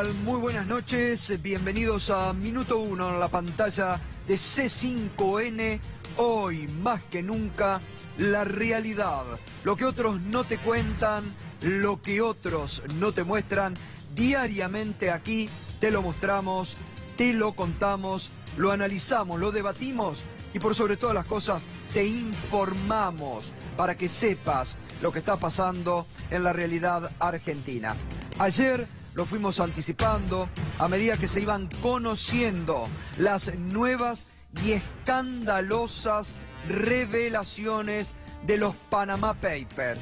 tal? Muy buenas noches, bienvenidos a Minuto 1 en la pantalla de C5N. Hoy, más que nunca, la realidad. Lo que otros no te cuentan, lo que otros no te muestran, diariamente aquí te lo mostramos, te lo contamos, lo analizamos, lo debatimos y por sobre todas las cosas te informamos para que sepas lo que está pasando en la realidad argentina. Ayer lo fuimos anticipando a medida que se iban conociendo las nuevas y escandalosas revelaciones de los Panamá Papers.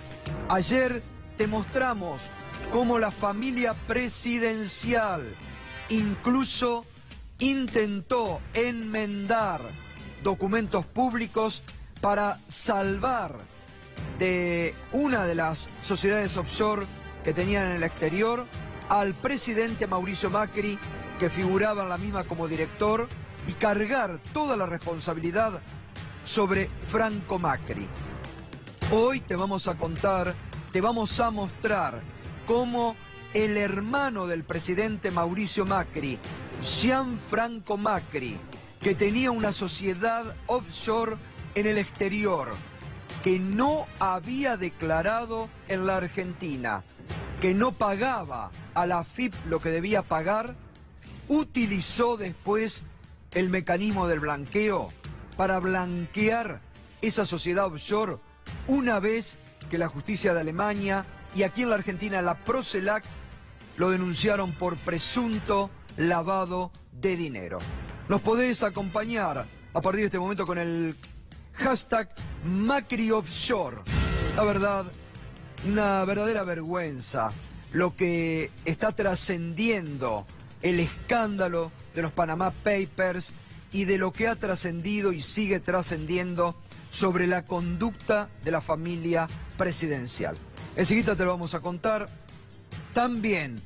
Ayer te mostramos cómo la familia presidencial incluso intentó enmendar documentos públicos para salvar de una de las sociedades offshore que tenían en el exterior al presidente Mauricio Macri, que figuraba en la misma como director, y cargar toda la responsabilidad sobre Franco Macri. Hoy te vamos a contar, te vamos a mostrar cómo el hermano del presidente Mauricio Macri, Gianfranco Macri, que tenía una sociedad offshore en el exterior, que no había declarado en la Argentina, que no pagaba a la AFIP lo que debía pagar, utilizó después el mecanismo del blanqueo para blanquear esa sociedad offshore, una vez que la justicia de Alemania y aquí en la Argentina la Procelac lo denunciaron por presunto lavado de dinero. Nos podés acompañar a partir de este momento con el hashtag Macri Offshore. La verdad, una verdadera vergüenza lo que está trascendiendo el escándalo de los Panamá Papers y de lo que ha trascendido y sigue trascendiendo sobre la conducta de la familia presidencial. Enseguida te lo vamos a contar. También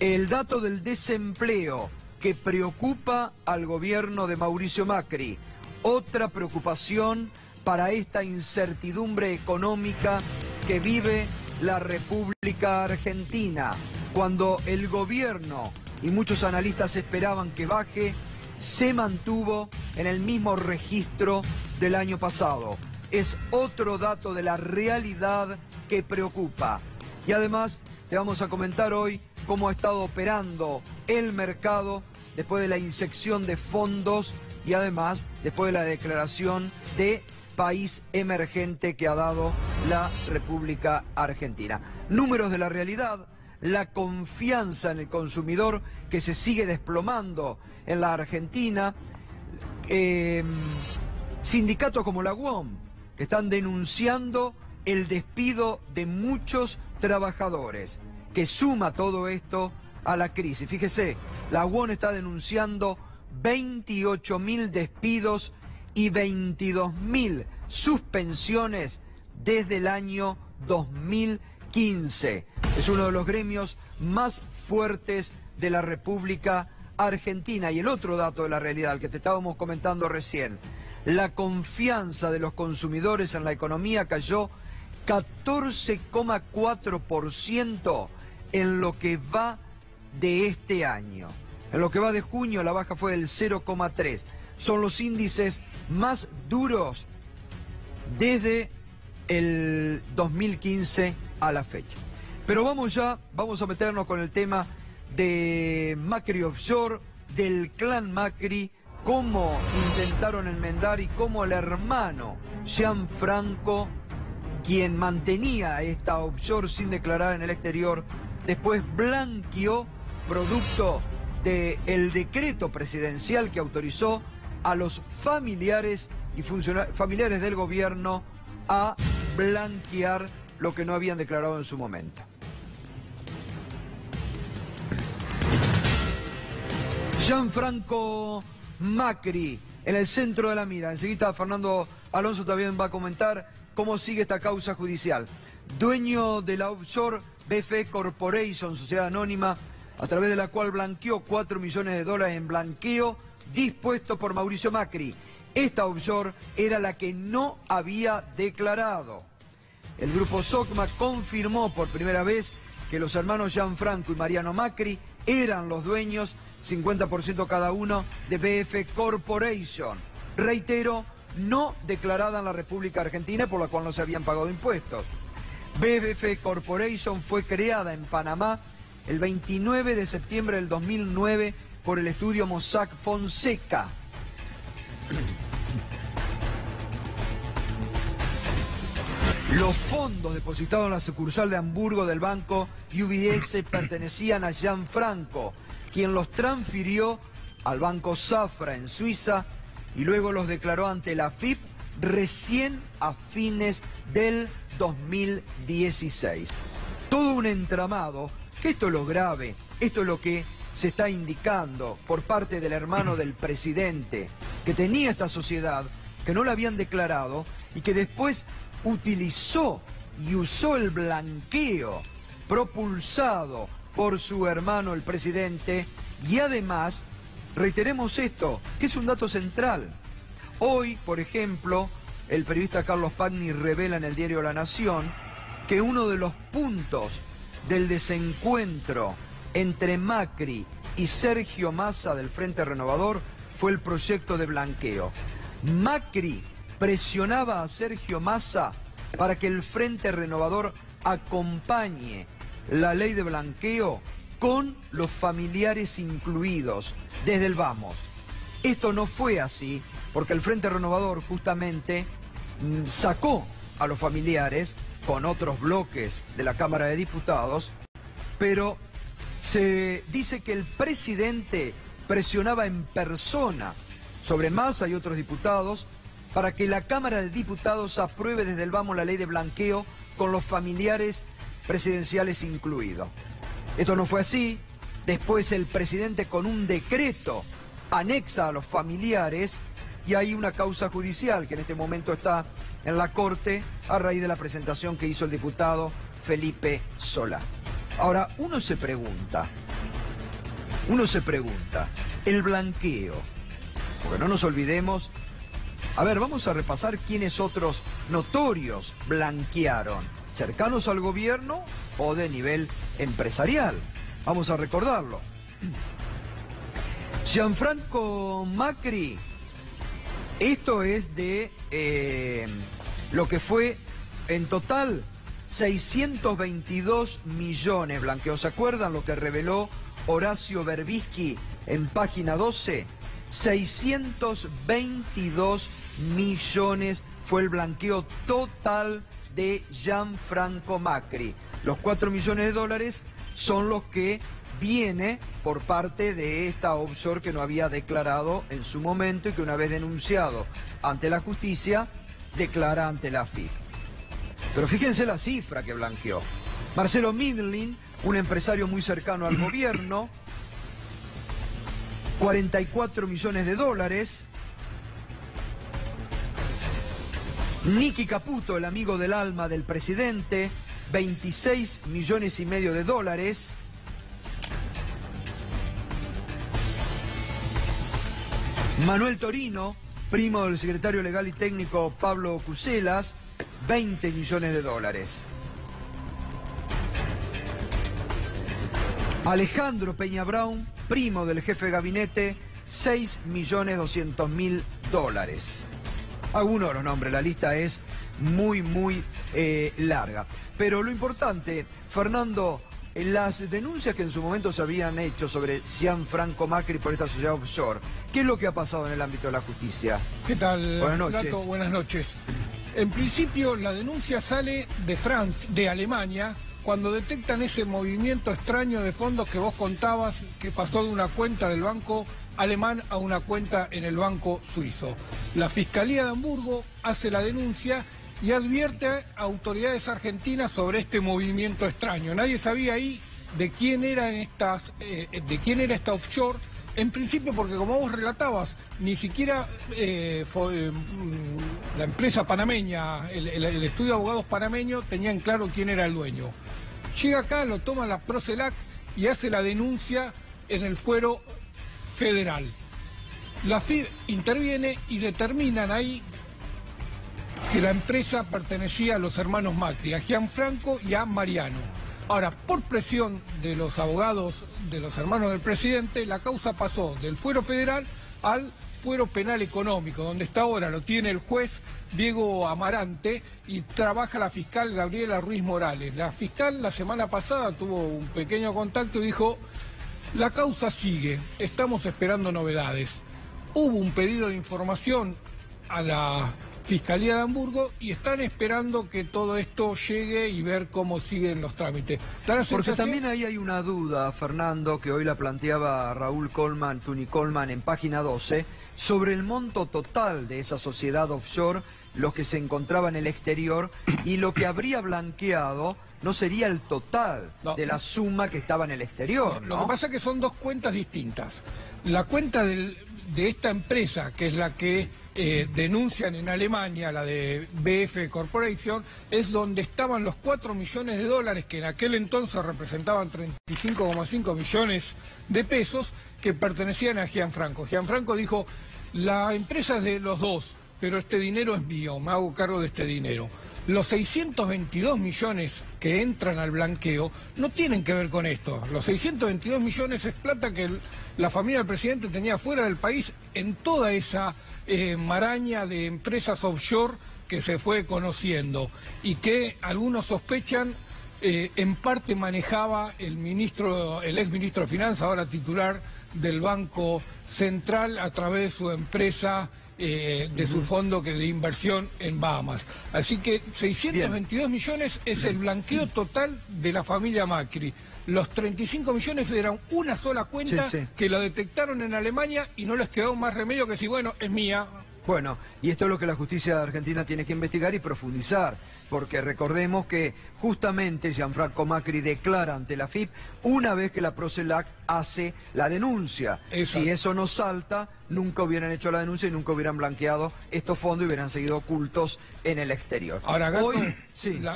el dato del desempleo que preocupa al gobierno de Mauricio Macri. Otra preocupación para esta incertidumbre económica que vive la República Argentina. Cuando el gobierno, y muchos analistas esperaban que baje, se mantuvo en el mismo registro del año pasado. Es otro dato de la realidad que preocupa. Y además te vamos a comentar hoy cómo ha estado operando el mercado después de la inyección de fondos y además después de la declaración de país emergente que ha dado la República Argentina. Números de la realidad, la confianza en el consumidor que se sigue desplomando en la Argentina, sindicatos como la UOM que están denunciando el despido de muchos trabajadores, que suma todo esto a la crisis. Fíjese, la UOM está denunciando 28.000 despidos y 22.000 suspensiones desde el año 2015. Es uno de los gremios más fuertes de la República Argentina. Y el otro dato de la realidad que te estábamos comentando recién, la confianza de los consumidores en la economía cayó 14,4% en lo que va de este año. En lo que va de junio la baja fue del 0,3%. Son los índices más duros desde el 2015 a la fecha. Pero vamos ya, vamos a meternos con el tema de Macri Offshore, del clan Macri, cómo intentaron enmendar y cómo el hermano Gianfranco, quien mantenía esta offshore sin declarar en el exterior, después blanqueó producto del decreto presidencial que autorizó a los familiares y familiares del gobierno a blanquear lo que no habían declarado en su momento. Gianfranco Macri en el centro de la mira. Enseguida Fernando Alonso también va a comentar cómo sigue esta causa judicial. Dueño de la offshore BF Corporation, sociedad anónima, a través de la cual blanqueó $4 millones en blanqueo dispuesto por Mauricio Macri. Esta offshore era la que no había declarado. El grupo SOCMA confirmó por primera vez que los hermanos Gianfranco y Mariano Macri eran los dueños, 50% cada uno, de BF Corporation. Reitero, no declarada en la República Argentina, por la cual no se habían pagado impuestos. BF Corporation fue creada en Panamá el 29 de septiembre del 2009 por el estudio Mossack Fonseca. Los fondos depositados en la sucursal de Hamburgo del banco UBS pertenecían a Gianfranco, quien los transfirió al banco Safra en Suiza y luego los declaró ante la AFIP recién a fines del 2016. Todo un entramado, que esto es lo grave, esto es lo que se está indicando por parte del hermano del presidente, que tenía esta sociedad, que no la habían declarado y que después utilizó y usó el blanqueo propulsado por su hermano el presidente. Y además, reiteremos esto, que es un dato central. Hoy, por ejemplo, el periodista Carlos Pagni revela en el diario La Nación que uno de los puntos del desencuentro entre Macri y Sergio Massa del Frente Renovador fue el proyecto de blanqueo. Macri presionaba a Sergio Massa para que el Frente Renovador acompañe la ley de blanqueo con los familiares incluidos, desde el vamos. Esto no fue así, porque el Frente Renovador justamente sacó a los familiares con otros bloques de la Cámara de Diputados, pero se dice que el presidente presionaba en persona sobre Massa y otros diputados para que la Cámara de Diputados apruebe desde el vamos la ley de blanqueo con los familiares presidenciales incluidos. Esto no fue así. Después el presidente con un decreto anexa a los familiares y hay una causa judicial que en este momento está en la Corte a raíz de la presentación que hizo el diputado Felipe Solá. Ahora, uno se pregunta, el blanqueo, porque no nos olvidemos. A ver, vamos a repasar quiénes otros notorios blanquearon, cercanos al gobierno o de nivel empresarial. Vamos a recordarlo. Gianfranco Macri, esto es de lo que fue en total 622 millones blanqueos. ¿Se acuerdan lo que reveló Horacio Verbisky en Página 12? 622 millones fue el blanqueo total de Gianfranco Macri. Los 4 millones de dólares son los que viene por parte de esta offshore que no había declarado en su momento y que una vez denunciado ante la justicia, declara ante la FIP. Pero fíjense la cifra que blanqueó. Marcelo Midlin, un empresario muy cercano al gobierno, 44 millones de dólares. Nicky Caputo, el amigo del alma del presidente, 26 millones y medio de dólares. Manuel Torino, primo del secretario legal y técnico Pablo Cuselas, 20 millones de dólares. Alejandro Peña Brown, primo del jefe de gabinete, 6.200.000 dólares. Algunos de los nombres, la lista es muy larga. Pero lo importante, Fernando, las denuncias que en su momento se habían hecho sobre Gianfranco Macri por esta sociedad offshore, ¿qué es lo que ha pasado en el ámbito de la justicia? ¿Qué tal? Buenas noches. Plato, buenas noches. En principio, la denuncia sale de Francia, de Alemania, cuando detectan ese movimiento extraño de fondos que vos contabas, que pasó de una cuenta del banco alemán a una cuenta en el banco suizo. La Fiscalía de Hamburgo hace la denuncia y advierte a autoridades argentinas sobre este movimiento extraño. Nadie sabía ahí de quién era esta offshore, en principio porque, como vos relatabas, ni siquiera la empresa panameña, el estudio de abogados panameño, tenían claro quién era el dueño. Llega acá, lo toma la Procelac y hace la denuncia en el fuero federal. La FIP interviene y determinan ahí que la empresa pertenecía a los hermanos Macri, a Gianfranco y a Mariano. Ahora, por presión de los abogados de los hermanos del presidente, la causa pasó del fuero federal al fuero penal económico, donde está ahora, lo tiene el juez Diego Amarante y trabaja la fiscal Gabriela Ruiz Morales. La fiscal la semana pasada tuvo un pequeño contacto y dijo, la causa sigue, estamos esperando novedades. Hubo un pedido de información a la Fiscalía de Hamburgo y están esperando que todo esto llegue y ver cómo siguen los trámites. Porque también ahí hay una duda, Fernando, que hoy la planteaba Raúl Colman, Tuni Colman, en Página 12, sobre el monto total de esa sociedad offshore, los que se encontraban en el exterior, y lo que habría blanqueado no sería el total de la suma que estaba en el exterior, ¿no? Lo que pasa es que son dos cuentas distintas. La cuenta de esta empresa, que es la que denuncian en Alemania, la de BF Corporation, es donde estaban los 4 millones de dólares que en aquel entonces representaban 35,5 millones de pesos que pertenecían a Gianfranco. Gianfranco dijo, la empresa es de los dos, pero este dinero es mío, me hago cargo de este dinero. Los 622 millones que entran al blanqueo no tienen que ver con esto. Los 622 millones es plata que la familia del presidente tenía fuera del país en toda esa maraña de empresas offshore que se fue conociendo y que algunos sospechan en parte manejaba el ex ministro de Finanzas, ahora titular del Banco Central, a través de su empresa, de su fondo de inversión en Bahamas. Así que 622 millones es el blanqueo total de la familia Macri. Los 35 millones eran una sola cuenta que la detectaron en Alemania y no les quedó más remedio que decir, bueno, es mía. Bueno, y esto es lo que la justicia argentina tiene que investigar y profundizar, porque recordemos que justamente Gianfranco Macri declara ante la FIP una vez que la Procelac hace la denuncia. Exacto. Si eso no salta, nunca hubieran hecho la denuncia y nunca hubieran blanqueado estos fondos y hubieran seguido ocultos en el exterior. Ahora, Gato, hoy,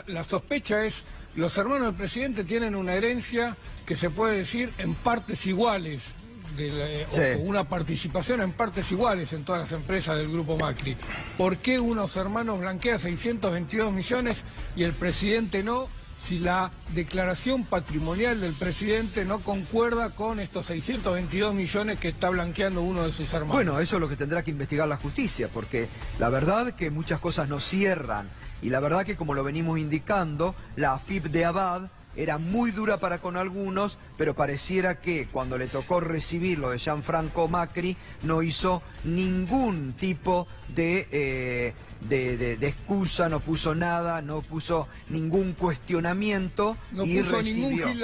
la sospecha es, los hermanos del presidente tienen una herencia que se puede decir en partes iguales, o una participación en partes iguales en todas las empresas del grupo Macri. ¿Por qué unos hermanos blanquean 622 millones y el presidente no, si la declaración patrimonial del presidente no concuerda con estos 622 millones que está blanqueando uno de sus hermanos? Bueno, eso es lo que tendrá que investigar la justicia, porque la verdad que muchas cosas no cierran y la verdad que, como lo venimos indicando, la AFIP de Abad era muy dura para con algunos, pero pareciera que cuando le tocó recibir lo de Gianfranco Macri no hizo ningún tipo de excusa, no puso nada, no puso ningún cuestionamiento. No puso ningún Gil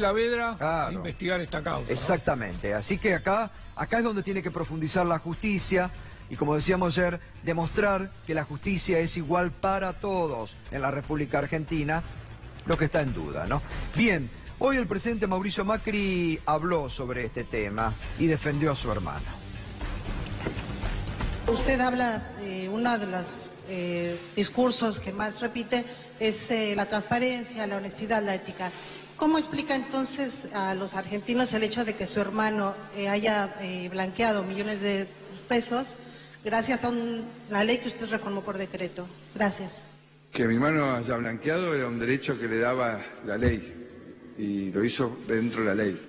Lavedra, a investigar esta causa. Exactamente, ¿no? Así que acá es donde tiene que profundizar la justicia. Y como decíamos ayer, demostrar que la justicia es igual para todos en la República Argentina, lo que está en duda, ¿no? Bien, hoy el presidente Mauricio Macri habló sobre este tema y defendió a su hermano. Usted habla, uno de los discursos que más repite es la transparencia, la honestidad, la ética. ¿Cómo explica entonces a los argentinos el hecho de que su hermano haya blanqueado millones de pesos gracias a una ley que usted reformó por decreto? Gracias. Que mi hermano haya blanqueado era un derecho que le daba la ley y lo hizo dentro de la ley.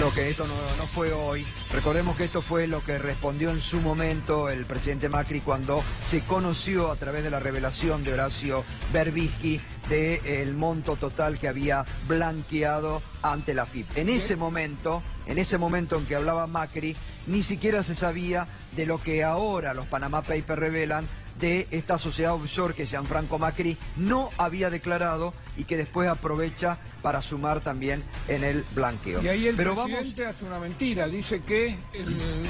Lo que esto no fue hoy, recordemos que esto fue lo que respondió en su momento el presidente Macri cuando se conoció a través de la revelación de Horacio Verbisky del monto total que había blanqueado ante la FIP. En ese momento en que hablaba Macri, ni siquiera se sabía de lo que ahora los Panamá Papers revelan de esta sociedad offshore que Gianfranco Macri no había declarado y que después aprovecha para sumar también en el blanqueo. Y ahí el presidente hace una mentira, dice que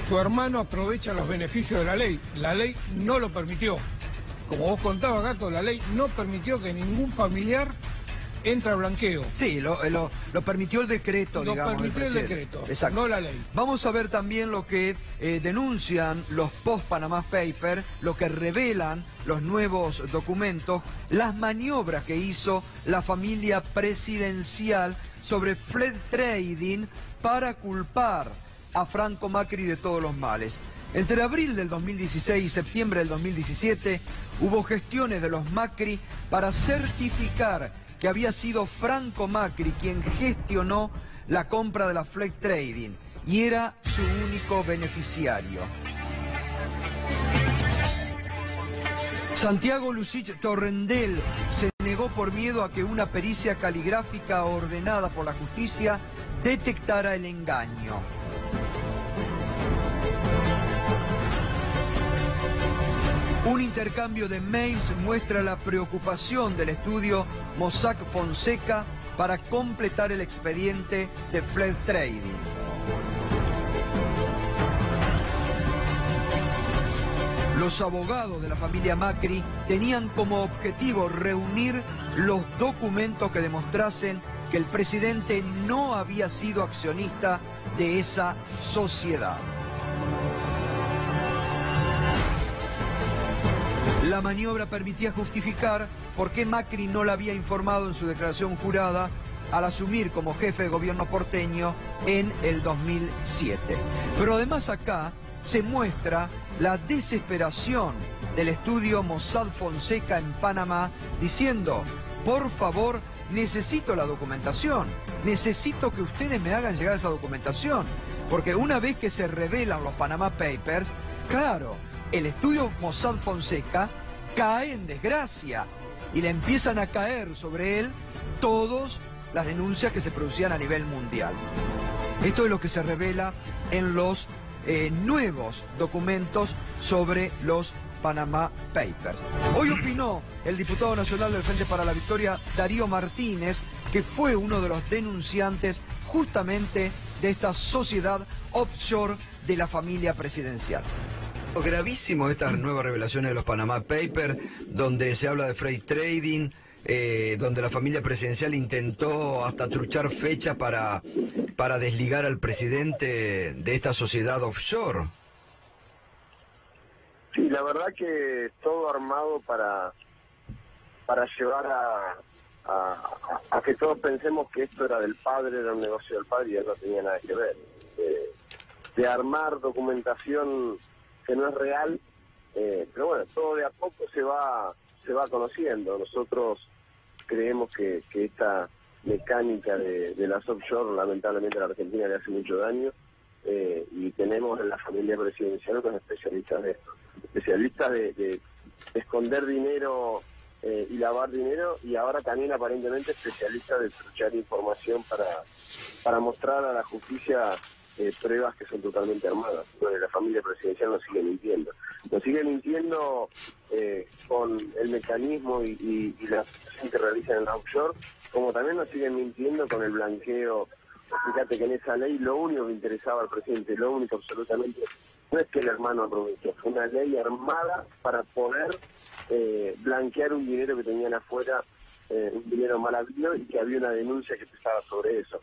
su hermano aprovecha los beneficios de la ley no lo permitió. Como vos contabas, Gato, la ley no permitió que ningún familiar entre al blanqueo. Sí, lo permitió el decreto, digamos. Lo permitió el decreto, exacto, no la ley. Vamos a ver también lo que denuncian los post-Panamá Papers, lo que revelan los nuevos documentos, las maniobras que hizo la familia presidencial sobre Flex Trading para culpar a Franco Macri de todos los males. Entre abril del 2016 y septiembre del 2017 hubo gestiones de los Macri para certificar que había sido Franco Macri quien gestionó la compra de la Flex Trading y era su único beneficiario. Santiago Lucich Torrendel se negó por miedo a que una pericia caligráfica ordenada por la justicia detectara el engaño. Un intercambio de mails muestra la preocupación del estudio Mossack Fonseca para completar el expediente de Flex Trading. Los abogados de la familia Macri tenían como objetivo reunir los documentos que demostrasen que el presidente no había sido accionista de esa sociedad. La maniobra permitía justificar por qué Macri no la había informado en su declaración jurada al asumir como jefe de gobierno porteño en el 2007. Pero además acá se muestra la desesperación del estudio Mossack Fonseca en Panamá diciendo, por favor, necesito la documentación, necesito que ustedes me hagan llegar esa documentación, porque una vez que se revelan los Panamá Papers, claro, el estudio Mossack Fonseca cae en desgracia y le empiezan a caer sobre él todas las denuncias que se producían a nivel mundial. Esto es lo que se revela en los nuevos documentos sobre los Panamá Papers. Hoy opinó el diputado nacional del Frente para la Victoria, Darío Martínez, que fue uno de los denunciantes justamente de esta sociedad offshore de la familia presidencial. Gravísimo estas nuevas revelaciones de los Panamá Papers, donde se habla de freight trading, donde la familia presidencial intentó hasta truchar fecha para desligar al presidente de esta sociedad offshore. Sí, la verdad que todo armado para llevar a que todos pensemos que esto era del padre, era un negocio del padre y él no tenía nada que ver. De armar documentación que no es real, pero bueno, todo de a poco se va conociendo. Nosotros creemos que esta mecánica de las offshore, lamentablemente a la Argentina le hace mucho daño, y tenemos en la familia presidencial otros especialistas de esto, especialistas de esconder dinero y lavar dinero, y ahora también aparentemente especialistas de truchar información para mostrar a la justicia pruebas que son totalmente armadas. Bueno, la familia presidencial nos sigue mintiendo. Nos sigue mintiendo con el mecanismo y la acción que realizan en la offshore, como también nos siguen mintiendo con el blanqueo. Fíjate que en esa ley lo único que interesaba al presidente, lo único absolutamente, no es que el hermano aprovechó, fue una ley armada para poder blanquear un dinero que tenían afuera, un dinero maravilloso, y que había una denuncia que pesaba sobre eso.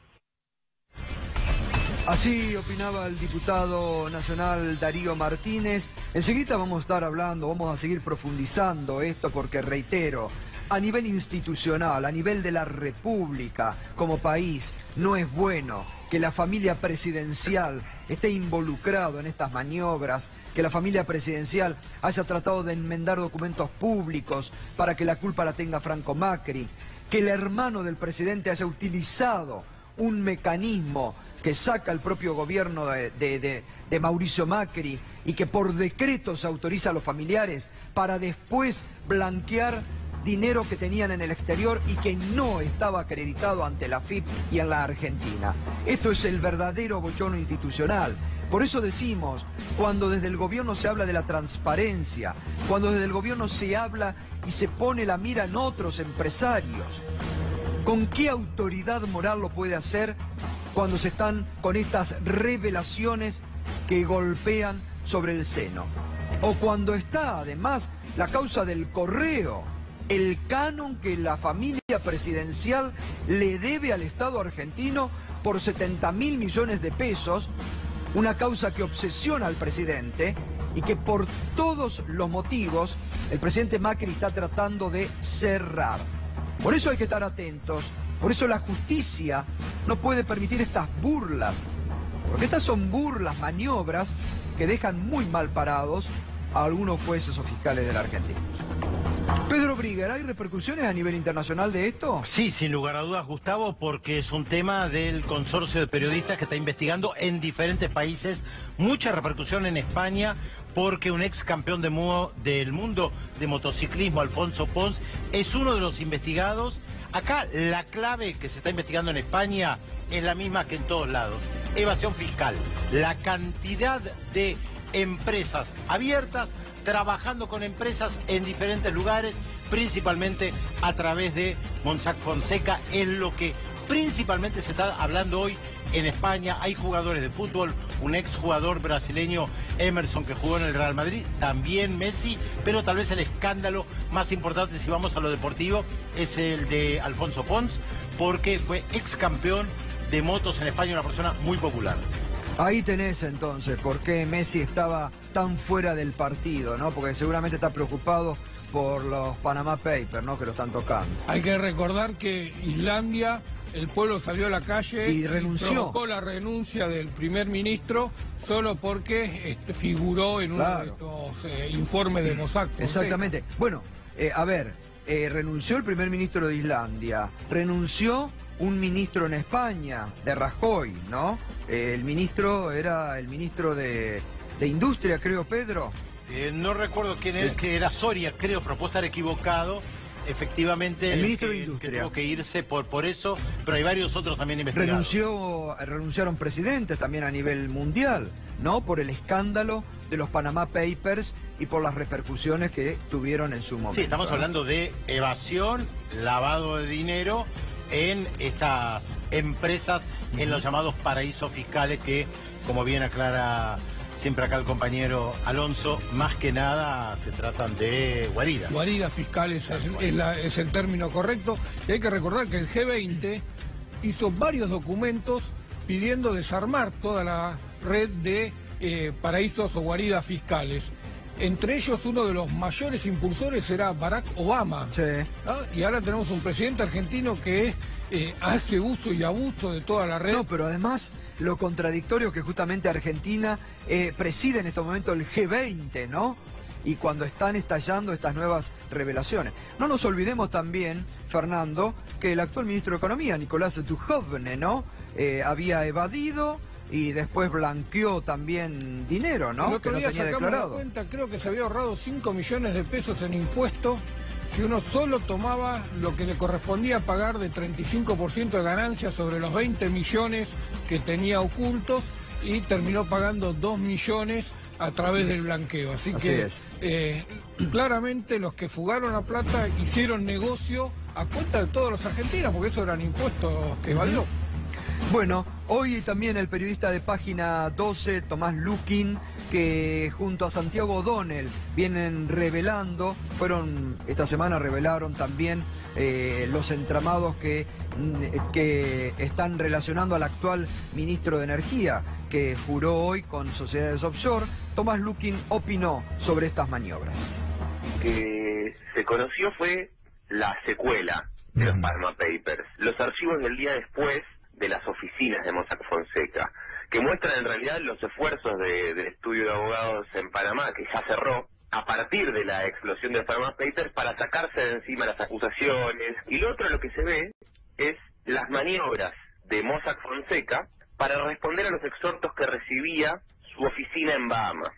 Así opinaba el diputado nacional Darío Martínez. Enseguida vamos a estar hablando, vamos a seguir profundizando esto porque, reitero, a nivel institucional, a nivel de la República como país, no es bueno que la familia presidencial esté involucrado en estas maniobras, que la familia presidencial haya tratado de enmendar documentos públicos para que la culpa la tenga Franco Macri, que el hermano del presidente haya utilizado un mecanismo que saca el propio gobierno de Mauricio Macri y que por decreto se autoriza a los familiares para después blanquear dinero que tenían en el exterior y que no estaba acreditado ante la AFIP y en la Argentina. Esto es el verdadero bochorno institucional. Por eso decimos, cuando desde el gobierno se habla de la transparencia, cuando desde el gobierno se habla y se pone la mira en otros empresarios, ¿con qué autoridad moral lo puede hacer cuando se están con estas revelaciones que golpean sobre el seno? O cuando está, además, la causa del correo, el canon que la familia presidencial le debe al Estado argentino por 70.000 millones de pesos, una causa que obsesiona al presidente y que por todos los motivos el presidente Macri está tratando de cerrar. Por eso hay que estar atentos. Por eso la justicia no puede permitir estas burlas. Porque estas son burlas, maniobras que dejan muy mal parados a algunos jueces o fiscales de la Argentina. Pedro Brieger, ¿hay repercusiones a nivel internacional de esto? Sí, sin lugar a dudas, Gustavo, porque es un tema del consorcio de periodistas que está investigando en diferentes países. Mucha repercusión en España, porque un ex campeón del mundo de motociclismo, Alfonso Pons, es uno de los investigados. Acá la clave que se está investigando en España es la misma que en todos lados: evasión fiscal. La cantidad de empresas abiertas, trabajando con empresas en diferentes lugares, principalmente a través de Mossack Fonseca, es lo que principalmente se está hablando hoy en España. Hay jugadores de fútbol, un exjugador brasileño, Emerson, que jugó en el Real Madrid, también Messi, pero tal vez el escándalo más importante, si vamos a lo deportivo, es el de Alfonso Pons, porque fue ex campeón de motos en España, una persona muy popular. Ahí tenés entonces por qué Messi estaba tan fuera del partido, ¿no? Porque seguramente está preocupado por los Panamá Papers, ¿no? Que lo están tocando. Hay que recordar que Islandia, el pueblo salió a la calle y renunció. Provocó la renuncia del primer ministro solo porque figuró en uno de estos informes de Mossack Fonseca. Exactamente. Bueno, a ver, renunció el primer ministro de Islandia, renunció un ministro en España, de Rajoy, ¿no? El ministro era el ministro de Industria, creo, Pedro. No recuerdo quién es, que era Soria, creo, pero puedo estar equivocado. Efectivamente, el ministro de Industria, que tuvo que irse por eso, pero hay varios otros también investigados. Renunciaron presidentes también a nivel mundial, ¿no? Por el escándalo de los Panama Papers y por las repercusiones que tuvieron en su momento. Sí, estamos hablando de evasión, lavado de dinero en estas empresas, en los llamados paraísos fiscales que, como bien aclara siempre acá el compañero Alonso, más que nada se tratan de guaridas. Guaridas fiscales es el término correcto. Y hay que recordar que el G20 hizo varios documentos pidiendo desarmar toda la red de paraísos o guaridas fiscales. Entre ellos, uno de los mayores impulsores era Barack Obama. Sí. ¿No? Y ahora tenemos un presidente argentino que hace uso y abuso de toda la red. No, pero además lo contradictorio que justamente Argentina preside en este momento el G20, ¿no? Y cuando están estallando estas nuevas revelaciones. No nos olvidemos también, Fernando, que el actual ministro de Economía, Nicolás Duhovne, ¿no? Había evadido y después blanqueó también dinero, ¿no? El otro día que no tenía declarado. La cuenta, creo que se había ahorrado 5 millones de pesos en impuestos si uno solo tomaba lo que le correspondía pagar de 35% de ganancias sobre los 20 millones que tenía ocultos, y terminó pagando 2 millones a través del blanqueo. Así que claramente los que fugaron la plata hicieron negocio a cuenta de todos los argentinos, porque eso eran impuestos que valió. Bueno, hoy también el periodista de Página 12, Tomás Lukin, que junto a Santiago O'Donnell vienen revelando, esta semana revelaron también los entramados que están relacionando al actual ministro de Energía, que juró hoy con sociedades offshore. Tomás Lukin opinó sobre estas maniobras. Lo que se conoció fue la secuela de los Panama Papers, los archivos del día después de las oficinas de Mossack Fonseca, que muestran en realidad los esfuerzos del estudio de abogados en Panamá, que ya cerró, a partir de la explosión de los Panama Papers, para sacarse de encima las acusaciones. Y lo otro, lo que se ve, es las maniobras de Mossack Fonseca para responder a los exhortos que recibía su oficina en Bahamas,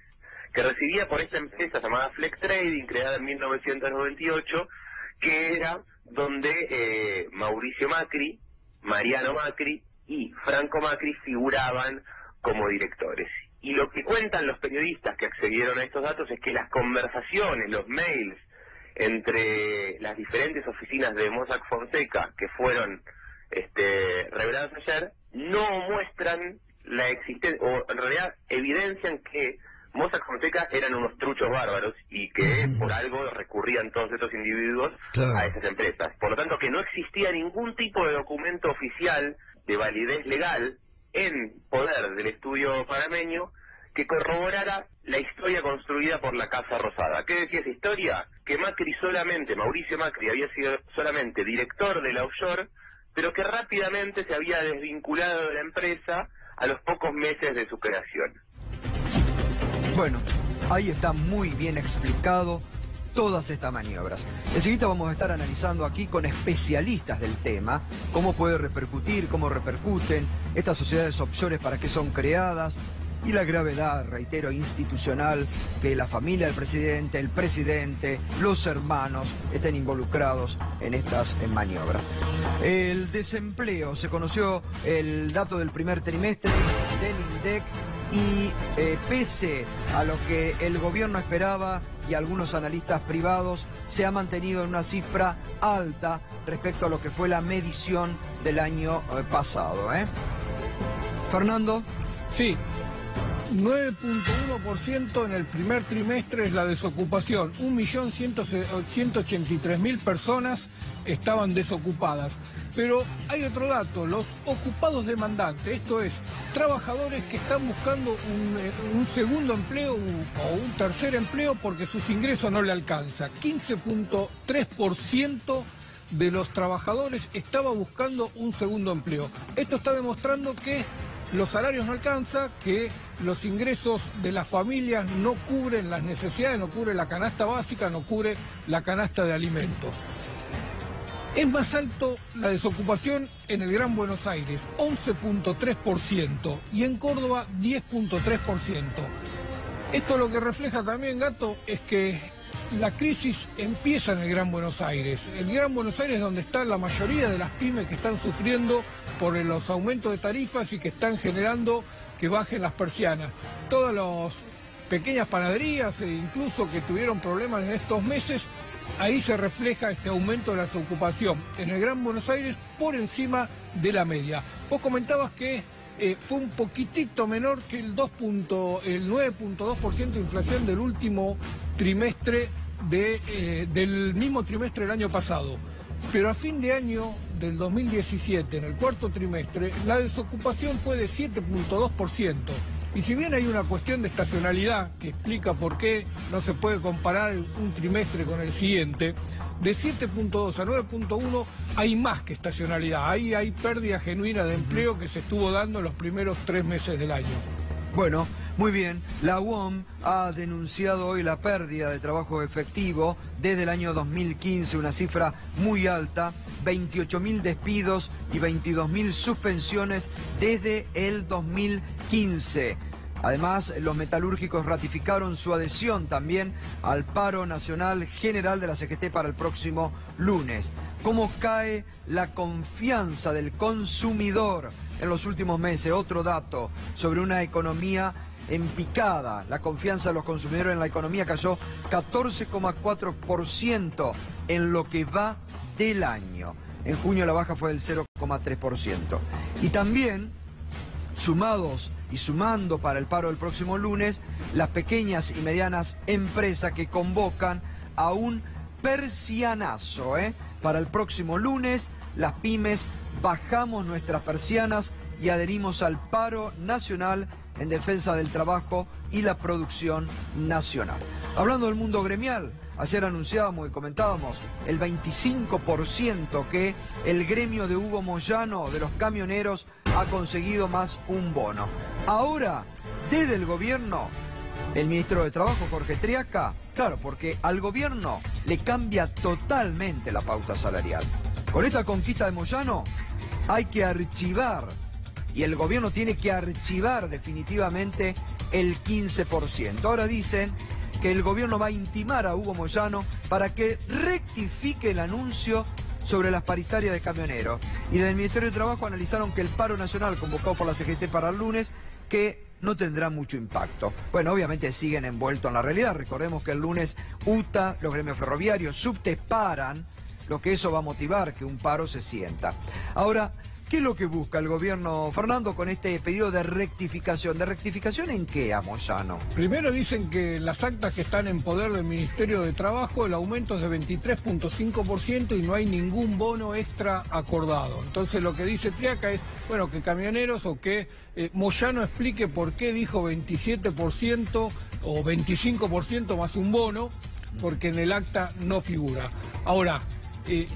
que recibía por esta empresa llamada Flex Trading, creada en 1998, que era donde Mauricio Macri, Mariano Macri y Franco Macri figuraban como directores. Y lo que cuentan los periodistas que accedieron a estos datos es que las conversaciones, los mails entre las diferentes oficinas de Mossack Fonseca, que fueron reveladas ayer, no muestran la existencia, o en realidad evidencian que Mossack Fonseca eran unos truchos bárbaros y que por algo recurrían todos estos individuos a esas empresas. Por lo tanto, que no existía ningún tipo de documento oficial de validez legal en poder del estudio panameño que corroborara la historia construida por la Casa Rosada. ¿Qué decía esa historia? Que Mauricio Macri había sido solamente director de la offshore, pero que rápidamente se había desvinculado de la empresa a los pocos meses de su creación. Bueno, ahí está muy bien explicado todas estas maniobras. Enseguida vamos a estar analizando aquí con especialistas del tema cómo puede repercutir, cómo repercuten estas sociedades offshore, para qué son creadas y la gravedad, reitero, institucional que la familia del presidente, el presidente, los hermanos estén involucrados en estas maniobras. El desempleo, se conoció el dato del primer trimestre del INDEC y pese a lo que el gobierno esperaba y algunos analistas privados, se ha mantenido en una cifra alta respecto a lo que fue la medición del año pasado. Fernando. Sí, 9.1% en el primer trimestre es la desocupación. 1.183.000 personas estaban desocupadas. Pero hay otro dato, los ocupados demandantes, esto es, trabajadores que están buscando un segundo empleo o un tercer empleo porque sus ingresos no le alcanzan. 15.3% de los trabajadores estaba buscando un segundo empleo. Esto está demostrando que los salarios no alcanzan, que los ingresos de las familias no cubren las necesidades, no cubre la canasta básica, no cubre la canasta de alimentos. Es más alto la desocupación en el Gran Buenos Aires, 11.3%, y en Córdoba, 10.3%. Esto lo que refleja también, Gato, es que la crisis empieza en el Gran Buenos Aires. El Gran Buenos Aires es donde está la mayoría de las pymes que están sufriendo por los aumentos de tarifas y que están generando que bajen las persianas. Todas las pequeñas panaderías, incluso que tuvieron problemas en estos meses, ahí se refleja este aumento de la desocupación en el Gran Buenos Aires por encima de la media. Vos comentabas que fue un poquitito menor que el 9.2% de inflación del último trimestre del mismo trimestre del año pasado. Pero a fin de año del 2017, en el cuarto trimestre, la desocupación fue de 7.2%. Y si bien hay una cuestión de estacionalidad que explica por qué no se puede comparar un trimestre con el siguiente, de 7.2 a 9.1 hay más que estacionalidad. Ahí hay pérdida genuina de empleo que se estuvo dando en los primeros 3 meses del año. Bueno, muy bien. La UOM ha denunciado hoy la pérdida de trabajo efectivo desde el año 2015, una cifra muy alta, 28.000 despidos y 22.000 suspensiones desde el 2015. Además, los metalúrgicos ratificaron su adhesión también al paro nacional general de la CGT para el próximo lunes. ¿Cómo cae la confianza del consumidor en los últimos meses? Otro dato sobre una economía en picada. La confianza de los consumidores en la economía cayó 14.4% en lo que va del año. En junio la baja fue del 0.3%. Y también, sumados y sumando para el paro del próximo lunes, las pequeñas y medianas empresas que convocan a un persianazo, para el próximo lunes, las pymes bajamos nuestras persianas y adherimos al paro nacional en defensa del trabajo y la producción nacional. Hablando del mundo gremial, ayer anunciábamos y comentábamos el 25% que el gremio de Hugo Moyano de los camioneros ha conseguido más un bono. Ahora, desde el gobierno, el ministro de Trabajo, Jorge Triaca, claro, porque al gobierno le cambia totalmente la pauta salarial. Con esta conquista de Moyano hay que archivar, y el gobierno tiene que archivar definitivamente el 15%. Ahora dicen que el gobierno va a intimar a Hugo Moyano para que rectifique el anuncio sobre las paritarias de camioneros. Y desde el Ministerio de Trabajo analizaron que el paro nacional convocado por la CGT para el lunes, que no tendrá mucho impacto. Bueno, obviamente siguen envueltos en la realidad. Recordemos que el lunes UTA, los gremios ferroviarios, subtes paran, lo que eso va a motivar que un paro se sienta. Ahora, ¿qué es lo que busca el gobierno, Fernando, con este pedido de rectificación? ¿De rectificación en qué, a Moyano? Primero dicen que las actas que están en poder del Ministerio de Trabajo, el aumento es de 23.5% y no hay ningún bono extra acordado. Entonces lo que dice Triaca es, bueno, que camioneros o que Moyano explique por qué dijo 27% o 25% más un bono, porque en el acta no figura. Ahora,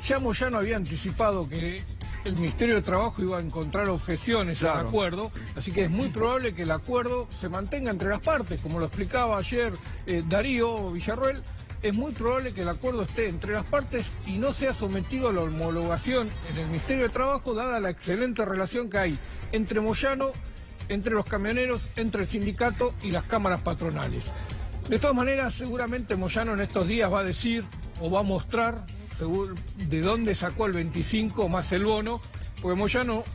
ya Moyano había anticipado que el Ministerio de Trabajo iba a encontrar objeciones al acuerdo, así que es muy probable que el acuerdo se mantenga entre las partes, como lo explicaba ayer Darío Villarroel. Es muy probable que el acuerdo esté entre las partes y no sea sometido a la homologación en el Ministerio de Trabajo, dada la excelente relación que hay entre Moyano, entre los camioneros, entre el sindicato y las cámaras patronales. De todas maneras, seguramente Moyano en estos días va a decir o va a mostrar de dónde sacó el 25 más el bono, porque Moyano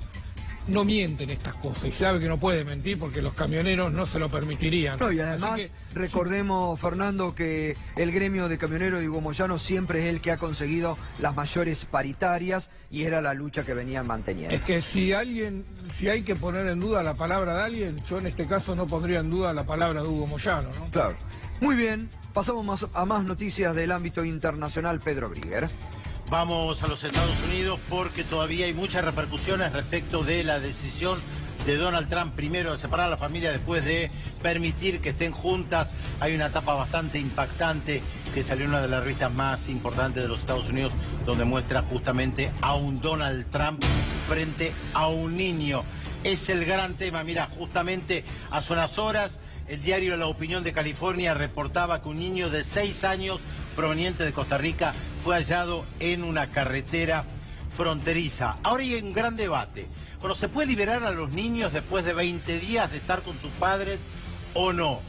no miente en estas cosas y sabe que no puede mentir porque los camioneros no se lo permitirían. No, y además que, recordemos, Fernando, que el gremio de camioneros de Hugo Moyano siempre es el que ha conseguido las mayores paritarias y era la lucha que venían manteniendo. Es que si alguien, si hay que poner en duda la palabra de alguien, yo en este caso no pondría en duda la palabra de Hugo Moyano, ¿no? Claro. Muy bien, pasamos a más noticias del ámbito internacional, Pedro Brieger. Vamos a los Estados Unidos porque todavía hay muchas repercusiones respecto de la decisión de Donald Trump, primero de separar a la familia, después de permitir que estén juntas. Hay una etapa bastante impactante que salió en una de las revistas más importantes de los Estados Unidos, donde muestra justamente a un Donald Trump frente a un niño. Es el gran tema. Mira, justamente hace unas horas el diario La Opinión de California reportaba que un niño de 6 años proveniente de Costa Rica fue hallado en una carretera fronteriza. Ahora hay un gran debate. Bueno, ¿se puede liberar a los niños después de 20 días de estar con sus padres o no?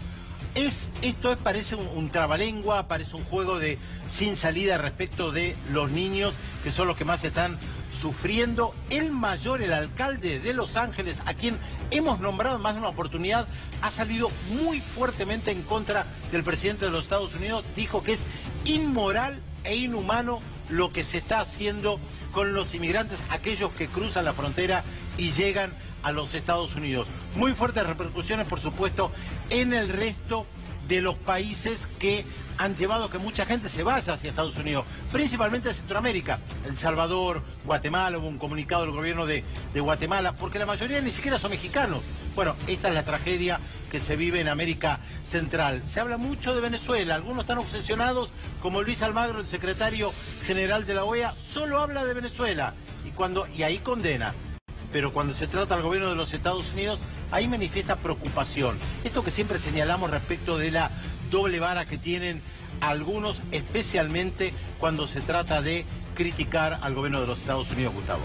Esto parece un trabalengua, parece un juego de sin salida respecto de los niños, que son los que más están sufriendo. El mayor, el alcalde de Los Ángeles, a quien hemos nombrado más de una oportunidad, ha salido muy fuertemente en contra del presidente de los Estados Unidos. Dijo que es inmoral e inhumano lo que se está haciendo con los inmigrantes, aquellos que cruzan la frontera y llegan a los Estados Unidos. Muy fuertes repercusiones, por supuesto, en el resto de los países que han llevado a que mucha gente se vaya hacia Estados Unidos, principalmente de Centroamérica. El Salvador, Guatemala, hubo un comunicado del gobierno de Guatemala, porque la mayoría ni siquiera son mexicanos. Bueno, esta es la tragedia que se vive en América Central. Se habla mucho de Venezuela, algunos están obsesionados, como Luis Almagro, el secretario general de la OEA, solo habla de Venezuela, y ahí condena. Pero cuando se trata al gobierno de los Estados Unidos, ahí manifiesta preocupación. Esto que siempre señalamos respecto de la doble vara que tienen algunos, especialmente cuando se trata de criticar al gobierno de los Estados Unidos, Gustavo.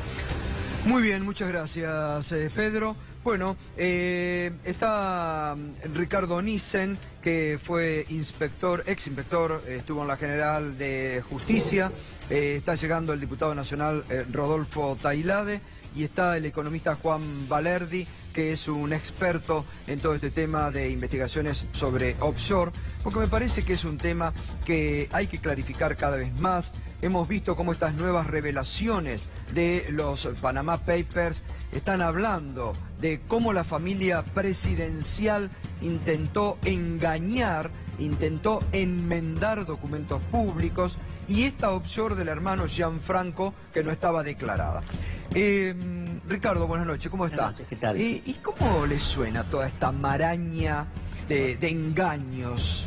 Muy bien, muchas gracias, Pedro. Bueno, está Ricardo Nissen, que fue ex inspector, estuvo en la General de Justicia, está llegando el diputado nacional Rodolfo Tailade, y está el economista Juan Valerdi, que es un experto en todo este tema de investigaciones sobre offshore, porque me parece que es un tema que hay que clarificar cada vez más. Hemos visto cómo estas nuevas revelaciones de los Panamá Papers están hablando de cómo la familia presidencial intentó engañar, intentó enmendar documentos públicos, y esta offshore del hermano Gianfranco que no estaba declarada. Ricardo, buenas noches, ¿cómo está? Buenas noches, ¿qué tal? ¿Y cómo le suena toda esta maraña de engaños?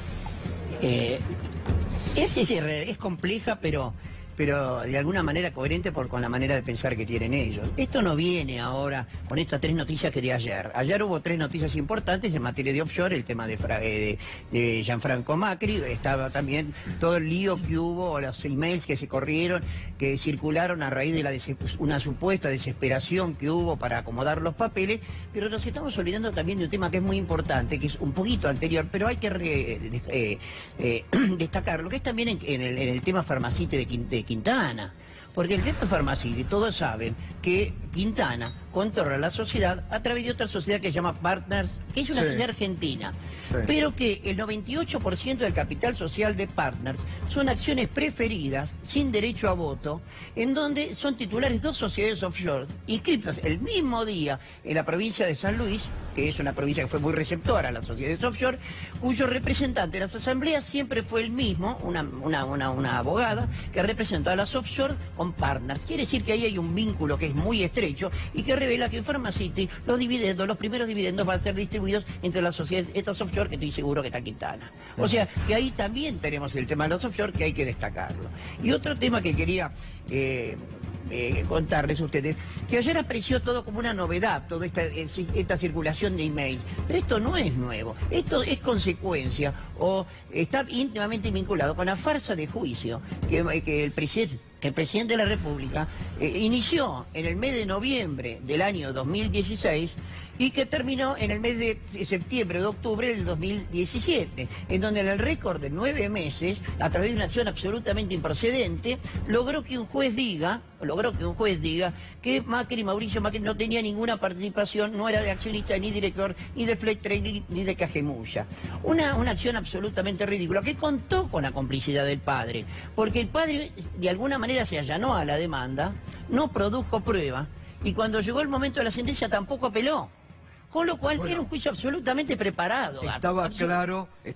Es compleja, pero de alguna manera coherente con la manera de pensar que tienen ellos. Esto no viene ahora con estas tres noticias que de ayer. Ayer hubo tres noticias importantes en materia de offshore, el tema de Gianfranco Macri, estaba también todo el lío que hubo, los emails que se corrieron, que circularon a raíz de una supuesta desesperación que hubo para acomodar los papeles, pero nos estamos olvidando también de un tema que es muy importante, que es un poquito anterior, pero hay que destacarlo, que es también en el tema farmacéutico de Quintana, porque el tema de Farmacide, todos saben que Quintana controla la sociedad a través de otra sociedad que se llama Partners, que es una sociedad argentina, pero que el 98% del capital social de Partners son acciones preferidas, sin derecho a voto, en donde son titulares dos sociedades offshore, inscritas el mismo día en la provincia de San Luis, que es una provincia que fue muy receptora a las sociedades offshore, cuyo representante de las asambleas siempre fue el mismo, una abogada, que representó a las offshore con Partners. Quiere decir que ahí hay un vínculo que es muy estrecho y que revela que en Pharmacity los primeros dividendos van a ser distribuidos entre las sociedades, estas offshore, que estoy seguro que está Quintana. O sea, que ahí también tenemos el tema de los offshore que hay que destacarlo. Y otro tema que quería contarles a ustedes que ayer apareció todo como una novedad, toda esta circulación de emails. Pero esto no es nuevo, esto es consecuencia o está íntimamente vinculado con la farsa de juicio que el presidente de la República inició en el mes de noviembre del año 2016 y que terminó en el mes de septiembre o de octubre del 2017, en donde en el récord de 9 meses, a través de una acción absolutamente improcedente, logró que un juez diga que Mauricio Macri no tenía ninguna participación, no era de accionista, ni director, ni de Flex Trading, ni de Cajemulla. Una acción absolutamente ridícula, que contó con la complicidad del padre, porque el padre de alguna manera se allanó a la demanda, no produjo prueba, y cuando llegó el momento de la sentencia tampoco apeló. Con lo cual era un juicio absolutamente preparado. Estaba claro. Y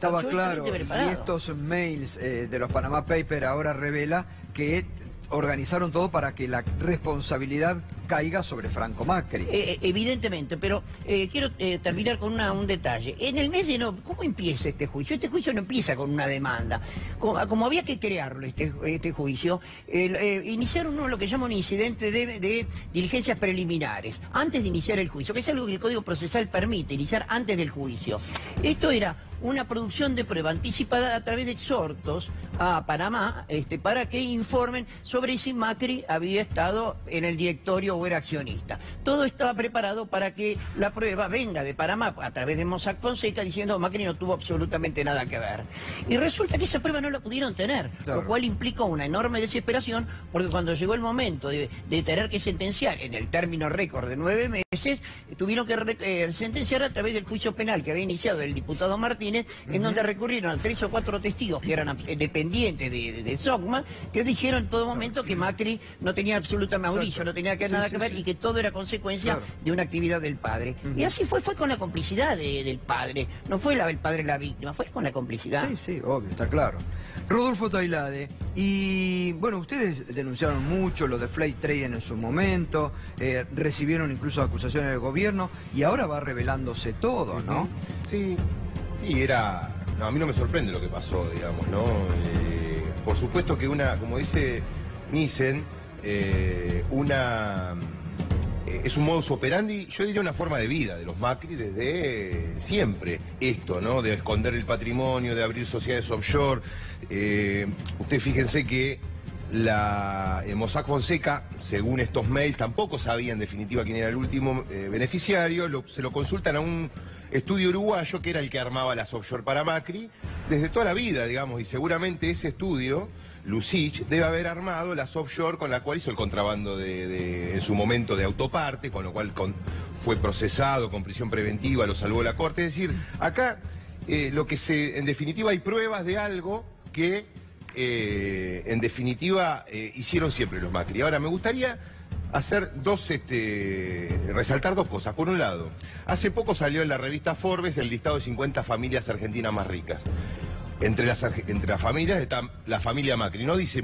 estos mails de los Panamá Papers ahora revela que organizaron todo para que la responsabilidad caiga sobre Franco Macri. Evidentemente, pero quiero terminar con un detalle. En el mes de noviembre, ¿cómo empieza este juicio? Este juicio no empieza con una demanda. Como había que crearlo, este juicio, iniciaron lo que llaman un incidente de diligencias preliminares, antes de iniciar el juicio, que es algo que el Código Procesal permite, iniciar antes del juicio. Esto era una producción de prueba anticipada a través de exhortos a Panamá para que informen sobre si Macri había estado en el directorio o era accionista. Todo estaba preparado para que la prueba venga de Panamá a través de Mossack Fonseca diciendo Macri no tuvo absolutamente nada que ver. Y resulta que esa prueba no la pudieron tener, claro. Lo cual implicó una enorme desesperación, porque cuando llegó el momento de tener que sentenciar en el término récord de 9 meses, tuvieron que sentenciar a través del juicio penal que había iniciado el diputado Martínez, en donde recurrieron a 3 o 4 testigos que eran dependientes de SOCMA, que dijeron en todo momento que Macri no tenía absolutamente, Mauricio no tenía nada que ver. Y que todo era consecuencia de una actividad del padre. Y así fue con la complicidad del padre, no fue el padre la víctima, fue con la complicidad. Sí, obvio, está claro. Rodolfo Tailade, y bueno, ustedes denunciaron mucho lo de Flex Trading en su momento, recibieron incluso acusaciones del gobierno, y ahora va revelándose todo, ¿no? Sí, a mí no me sorprende lo que pasó, digamos, ¿no? Por supuesto que como dice Nissen, es un modus operandi, yo diría una forma de vida de los Macri desde siempre, esto, ¿no? De esconder el patrimonio, de abrir sociedades offshore. Ustedes fíjense que Mossack Fonseca, según estos mails, tampoco sabía en definitiva quién era el último beneficiario, se lo consultan a un estudio uruguayo que era el que armaba las offshore para Macri desde toda la vida, digamos, y seguramente ese estudio, Lucich, debe haber armado las offshore con la cual hizo el contrabando en su momento de autoparte, con lo cual fue procesado con prisión preventiva, lo salvó la corte. Es decir, acá en definitiva hay pruebas de algo que en definitiva hicieron siempre los Macri. Ahora me gustaría resaltar 2 cosas. Por un lado, hace poco salió en la revista Forbes el listado de 50 familias argentinas más ricas. Entre las familias está la familia Macri. No dice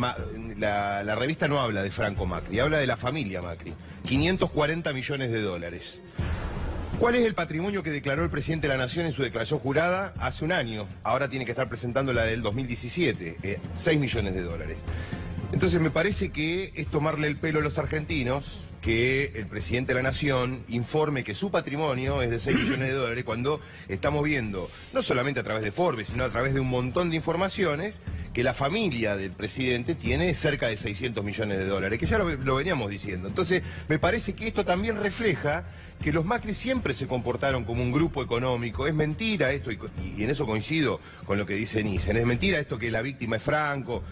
la revista no habla de Franco Macri, habla de la familia Macri. 540 millones de dólares. ¿Cuál es el patrimonio que declaró el presidente de la Nación en su declaración jurada hace un año? Ahora tiene que estar presentando la del 2017, 6 millones de dólares. Entonces me parece que es tomarle el pelo a los argentinos que el presidente de la Nación informe que su patrimonio es de 6 millones de dólares cuando estamos viendo, no solamente a través de Forbes, sino a través de un montón de informaciones, que la familia del presidente tiene cerca de 600 millones de dólares, que ya lo veníamos diciendo. Entonces, me parece que esto también refleja que los Macri siempre se comportaron como un grupo económico. Es mentira esto, y en eso coincido con lo que dice Nissen, es mentira esto que la víctima es Franco.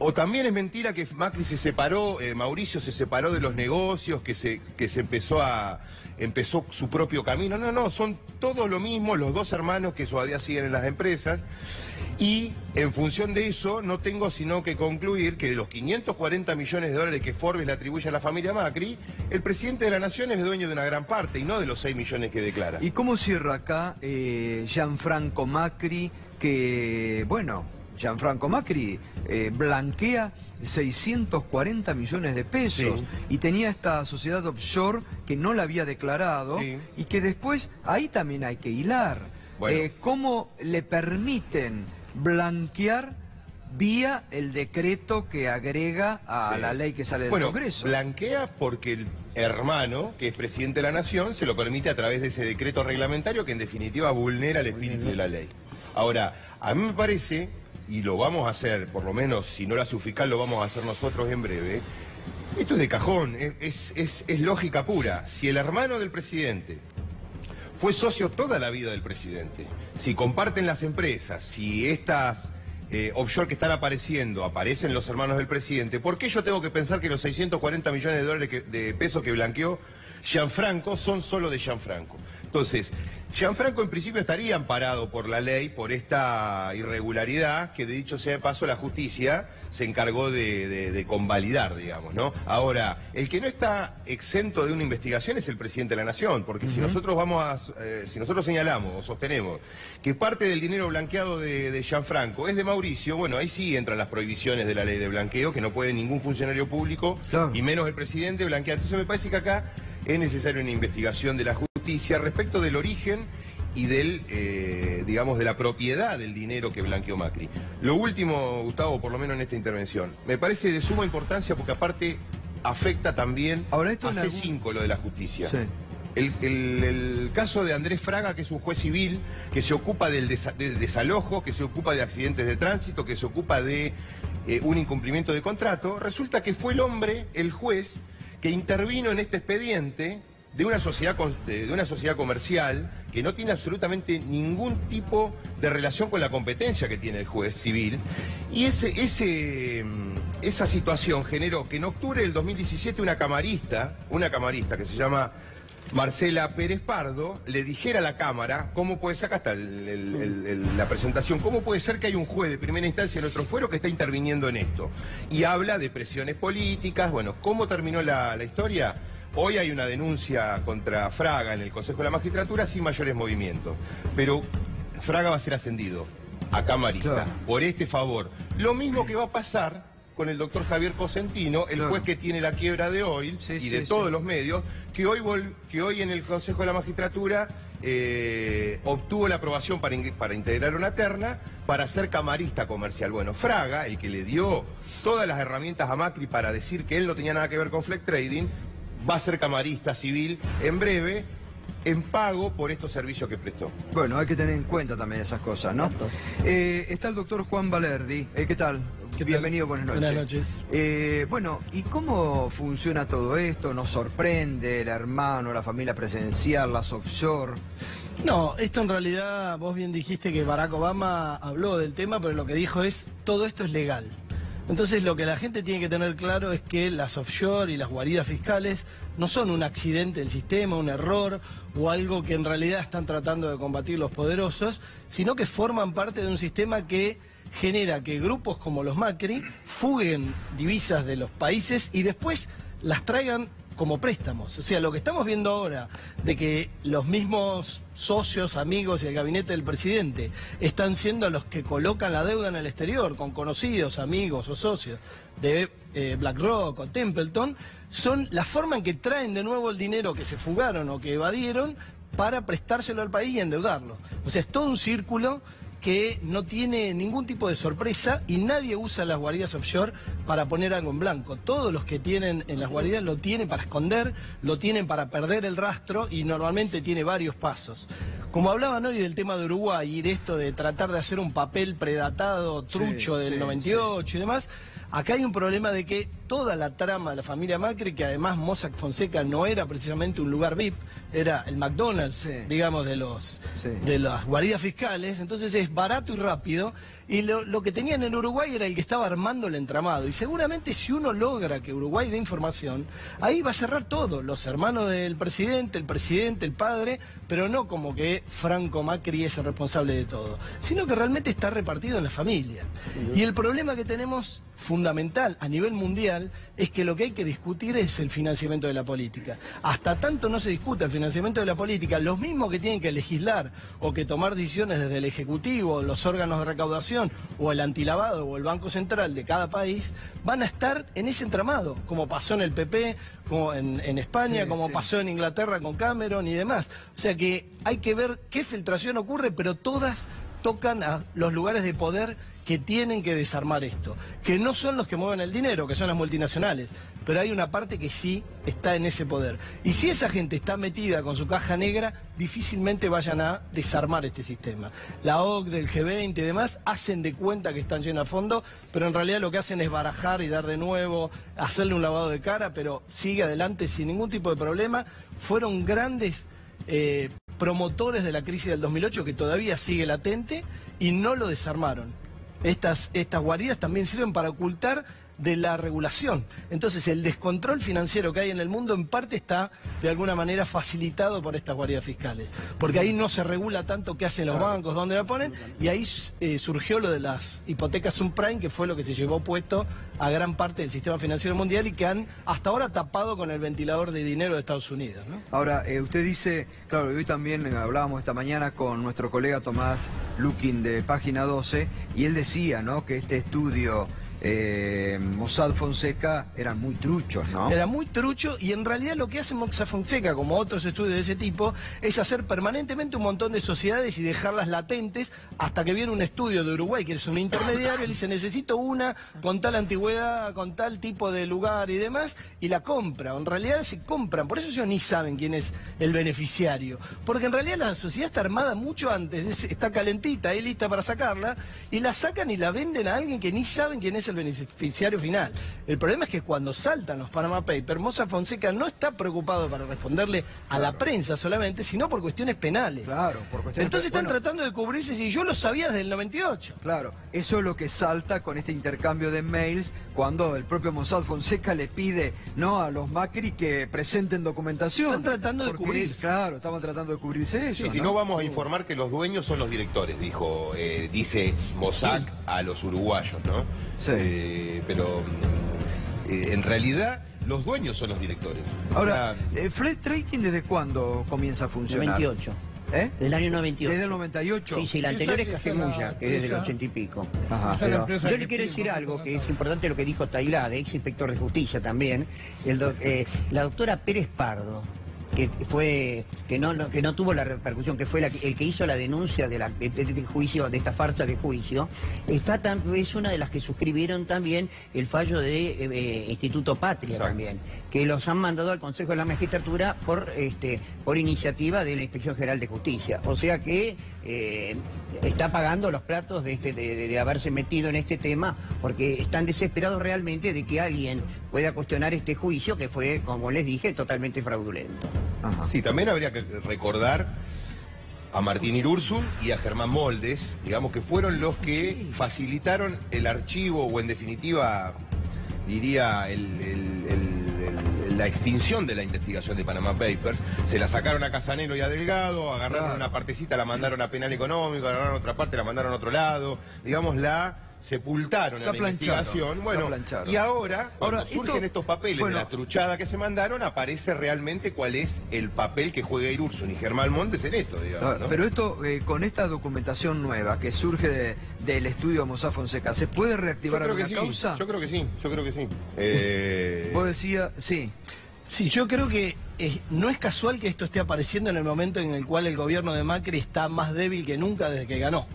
O también es mentira que Macri se separó, Mauricio se separó de los negocios, que se empezó su propio camino. No, son todos lo mismo, los 2 hermanos que todavía siguen en las empresas. Y en función de eso, no tengo sino que concluir que de los 540 millones de dólares que Forbes le atribuye a la familia Macri, el presidente de la Nación es dueño de una gran parte y no de los 6 millones que declara. ¿Y cómo cierra acá Gianfranco Macri, que, bueno, Gianfranco Macri blanquea 640 millones de pesos y tenía esta sociedad offshore que no la había declarado y que después ahí también hay que hilar? Bueno. ¿Cómo le permiten blanquear vía el decreto que agrega a la ley que sale del Congreso. Blanquea porque el hermano, que es presidente de la Nación, se lo permite a través de ese decreto reglamentario que en definitiva vulnera el espíritu de la ley. Ahora, a mí me parece, y lo vamos a hacer, por lo menos si no lo hace un fiscal, lo vamos a hacer nosotros en breve, esto es de cajón, es lógica pura. Si el hermano del presidente fue socio toda la vida del presidente, si comparten las empresas, si estas offshore que están apareciendo, aparecen los hermanos del presidente, ¿por qué yo tengo que pensar que los 640 millones de dólares de pesos que blanqueó Gianfranco son solo de Gianfranco? Entonces, Gianfranco en principio estaría amparado por la ley, por esta irregularidad que, de dicho sea de paso, la justicia se encargó de convalidar, digamos, ¿no? Ahora, el que no está exento de una investigación es el presidente de la Nación, porque si nosotros vamos a, si nosotros señalamos o sostenemos que parte del dinero blanqueado de Gianfranco es de Mauricio, bueno, ahí sí entran las prohibiciones de la ley de blanqueo, que no puede ningún funcionario público, claro, y menos el presidente, blanquear. Entonces me parece que acá es necesaria una investigación de la justicia respecto del origen y del, digamos, de la propiedad del dinero que blanqueó Macri. Lo último, Gustavo, por lo menos en esta intervención, me parece de suma importancia porque aparte afecta también ahora esto a C5, lo de la justicia. Sí. El caso de Andrés Fraga, que es un juez civil, que se ocupa del desalojo, que se ocupa de accidentes de tránsito, que se ocupa de un incumplimiento de contrato, resulta que fue el hombre, el juez, que intervino en este expediente de una sociedad comercial que no tiene absolutamente ningún tipo de relación con la competencia que tiene el juez civil, y esa situación generó que en octubre del 2017 una camarista que se llama Marcela Pérez Pardo le dijera a la Cámara, ¿cómo puede ser? Acá está la presentación. ¿Cómo puede ser que hay un juez de primera instancia en nuestro fuero que está interviniendo en esto? Y habla de presiones políticas. Bueno, ¿cómo terminó la historia? Hoy hay una denuncia contra Fraga en el Consejo de la Magistratura sin mayores movimientos. Pero Fraga va a ser ascendido a camarista, claro, por este favor. Lo mismo que va a pasar con el doctor Javier Cosentino, el juez que tiene la quiebra de hoy y de todos los medios, que hoy en el Consejo de la Magistratura obtuvo la aprobación para integrar una terna para ser camarista comercial. Bueno, Fraga, el que le dio todas las herramientas a Macri para decir que él no tenía nada que ver con Flex Trading, va a ser camarista civil en breve, en pago por estos servicios que prestó. Bueno, hay que tener en cuenta también esas cosas, ¿no? Está el doctor Juan Valerdi. ¿Qué tal? Bienvenido, buenas noches. Bueno, ¿y cómo funciona todo esto? ¿Nos sorprende el hermano, la familia presencial, las offshore? No, esto en realidad, vos bien dijiste que Barack Obama habló del tema, pero lo que dijo es, todo esto es legal. Entonces lo que la gente tiene que tener claro es que las offshore y las guaridas fiscales no son un accidente del sistema, un error o algo que en realidad están tratando de combatir los poderosos, sino que forman parte de un sistema que genera que grupos como los Macri fuguen divisas de los países y después las traigan como préstamos. O sea, lo que estamos viendo ahora, de que los mismos socios, amigos y el gabinete del presidente están siendo los que colocan la deuda en el exterior, con conocidos, amigos o socios de BlackRock o Templeton, son la forma en que traen de nuevo el dinero que se fugaron o que evadieron para prestárselo al país y endeudarlo. O sea, es todo un círculo que no tiene ningún tipo de sorpresa y nadie usa las guaridas offshore para poner algo en blanco. Todos los que tienen en las guaridas lo tienen para esconder, lo tienen para perder el rastro y normalmente tiene varios pasos. Como hablaban hoy del tema de Uruguay y de esto de tratar de hacer un papel predatado, trucho del 98 y demás, acá hay un problema de que toda la trama de la familia Macri, que además Mossack Fonseca no era precisamente un lugar VIP, era el McDonald's, digamos, de las guaridas fiscales, entonces es barato y rápido, y lo que tenían en Uruguay era el que estaba armando el entramado, y seguramente si uno logra que Uruguay dé información, ahí va a cerrar todo, los hermanos del presidente, el padre, pero no como que Franco Macri es el responsable de todo, sino que realmente está repartido en la familia. Y el problema que tenemos fundamental a nivel mundial es que lo que hay que discutir es el financiamiento de la política. Hasta tanto no se discuta el financiamiento de la política, los mismos que tienen que legislar o que tomar decisiones desde el Ejecutivo, los órganos de recaudación o el antilavado o el Banco Central de cada país, van a estar en ese entramado, como pasó en el PP, como en España, como pasó en Inglaterra con Cameron y demás. O sea que hay que ver qué filtración ocurre, pero todas tocan a los lugares de poder que tienen que desarmar esto, que no son los que mueven el dinero, que son las multinacionales, pero hay una parte que sí está en ese poder. Y si esa gente está metida con su caja negra, difícilmente vayan a desarmar este sistema. La OCDE, el G20 y demás hacen de cuenta que están llenos a fondo, pero en realidad lo que hacen es barajar y dar de nuevo, hacerle un lavado de cara, pero sigue adelante sin ningún tipo de problema. Fueron grandes promotores de la crisis del 2008 que todavía sigue latente y no lo desarmaron. Estas guaridas también sirven para ocultar de la regulación. Entonces el descontrol financiero que hay en el mundo en parte está de alguna manera facilitado por estas guaridas fiscales, porque ahí no se regula tanto qué hacen los bancos, dónde la ponen, y ahí surgió lo de las hipotecas subprime, que fue lo que se llevó puesto a gran parte del sistema financiero mundial y que han hasta ahora tapado con el ventilador de dinero de Estados Unidos, ¿no? Ahora, usted dice, claro, hoy también hablábamos esta mañana con nuestro colega Tomás Lukin de Página 12, y él decía, ¿no?, que este estudio Mossack Fonseca eran muy truchos, ¿no? Era muy trucho, y en realidad lo que hace Mossack Fonseca, como otros estudios de ese tipo, es hacer permanentemente un montón de sociedades y dejarlas latentes hasta que viene un estudio de Uruguay, que es un intermediario, y dice, necesito una con tal antigüedad, con tal tipo de lugar y demás, y la compra. En realidad se compran, por eso ellos ni saben quién es el beneficiario, porque en realidad la sociedad está armada mucho antes, está calentita, ahí lista para sacarla, y la sacan y la venden a alguien que ni saben quién es el beneficiario final. El problema es que cuando saltan los Panamá Papers, Mossack Fonseca no está preocupado para responderle a la prensa solamente, sino por cuestiones penales. Claro, por cuestiones. Entonces están tratando de cubrirse, si yo lo sabía desde el 98. Claro, eso es lo que salta con este intercambio de mails, cuando el propio Mossack Fonseca le pide a los Macri que presenten documentación. Están tratando de cubrirse. Claro, estaban tratando de cubrirse ellos. Sí, si no vamos a informar que los dueños son los directores, dijo, dice Mossack a los uruguayos, ¿no? Sí. Pero en realidad los dueños son los directores. Ahora, Flex Trading, ¿desde cuándo comienza a funcionar? 98. ¿Eh? Del año 98. ¿Desde el 98? Sí, sí, la anterior es Casemulla, que es desde el 80 y pico. Ajá. Pero yo le quiero decir algo que es importante, lo que dijo Tailade, ex inspector de justicia también, la doctora Pérez Pardo, que fue que no tuvo la repercusión, que fue el que hizo la denuncia del juicio, de esta farsa de juicio, es una de las que suscribieron también el fallo de Instituto Patria. Exacto. También, que los han mandado al Consejo de la Magistratura por iniciativa de la Inspección General de Justicia. O sea que está pagando los platos de haberse metido en este tema, porque están desesperados realmente de que alguien pueda cuestionar este juicio, que fue, como les dije, totalmente fraudulento. Ajá. Sí, también habría que recordar a Martín Irursun y a Germán Moldes, digamos, que fueron los que facilitaron el archivo, o en definitiva, diría, la extinción de la investigación de Panamá Papers. Se la sacaron a Casanelo y a Delgado, agarraron una partecita, la mandaron a penal económico, agarraron otra parte, la mandaron a otro lado, digamos, la sepultaron en la investigación. Bueno, y ahora surgen estos papeles de la truchada que se mandaron, aparece realmente cuál es el papel que juega Irursun y Germán Montes en esto, digamos, ¿no? Pero esto, con esta documentación nueva que surge del estudio de Mossack Fonseca, ¿se puede reactivar alguna causa? Yo creo que sí, vos decías, sí. Sí, yo creo que no es casual que esto esté apareciendo en el momento en el cual el gobierno de Macri está más débil que nunca desde que ganó.